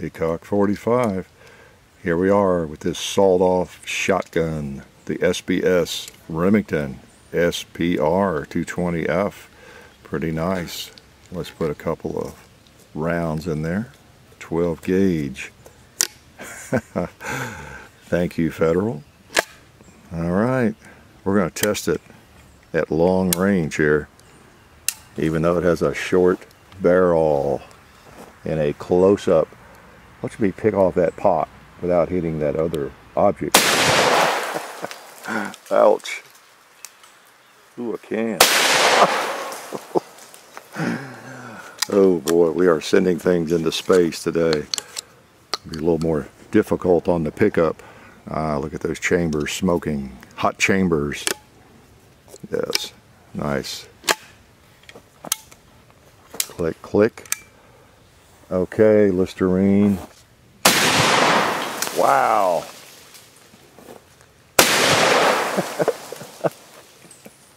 ECOC 45. Here we are with this sawed-off shotgun, the SBS Remington SPR 220F. Pretty nice. Let's put a couple of rounds in there. 12 gauge. Thank you, Federal. All right, we're going to test it at long range here, even though it has a short barrel and a close-up. Watch me pick off that pot without hitting that other object. Ouch. Ooh, a can. Oh boy, we are sending things into space today. Be a little more difficult on the pickup. Look at those chambers smoking. Hot chambers. Yes, nice. Click, click. Okay, Listerine. Wow.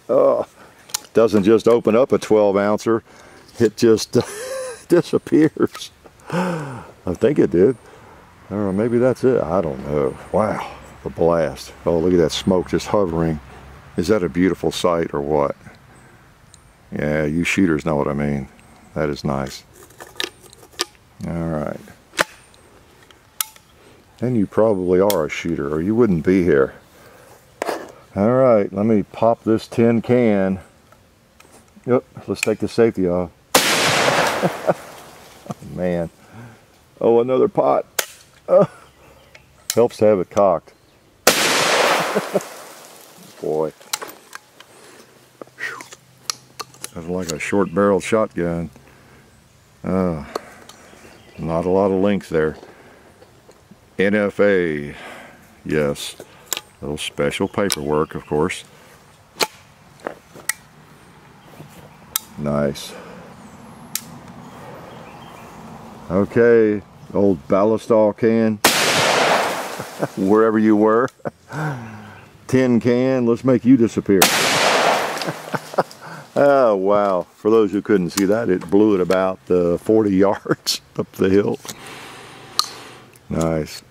Oh, doesn't just open up a 12-ouncer. It just disappears. I think it did. Or maybe that's it. I don't know. Wow, the blast. Oh, look at that smoke just hovering. Is that a beautiful sight or what? Yeah, you shooters know what I mean. That is nice. Alright. And you probably are a shooter or you wouldn't be here. Alright, let me pop this tin can. Yep, let's take the safety off. Man. Oh, another pot. Helps to have it cocked. Boy. That's like a short-barreled shotgun. Not a lot of links there. NFA. Yes. A little special paperwork, of course. Nice. Okay, old Ballistol can. Wherever you were. Tin can, let's make you disappear. Oh, wow. For those who couldn't see that, it blew it about 40 yards up the hill. Nice.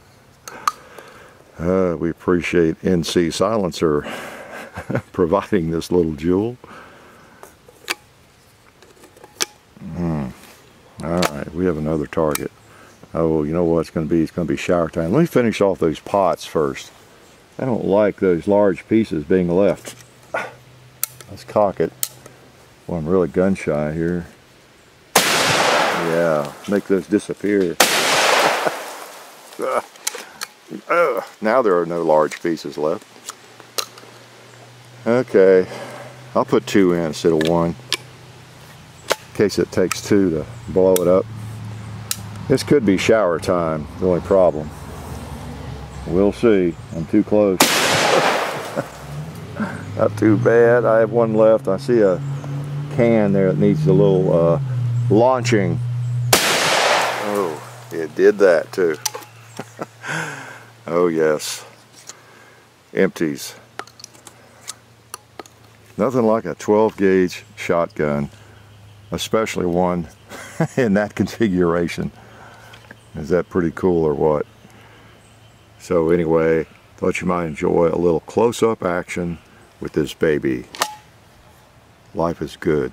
We appreciate NC Silencer providing this little jewel. Alright, we have another target. Oh, you know what it's going to be? It's going to be shower time. Let me finish off those pots first. I don't like those large pieces being left. Let's cock it. Well, I'm really gun shy here. Yeah, make those disappear. Now there are no large pieces left. Okay, I'll put two in instead of one. In case it takes two to blow it up. This could be shower time, the only problem. We'll see. I'm too close. Not too bad. I have one left. I see a can there that needs a little launching. Oh, it did that too. Oh yes. Empties. Nothing like a 12 gauge shotgun. Especially one in that configuration. Is that pretty cool or what? So anyway, thought you might enjoy a little close-up action with this baby. Life is good.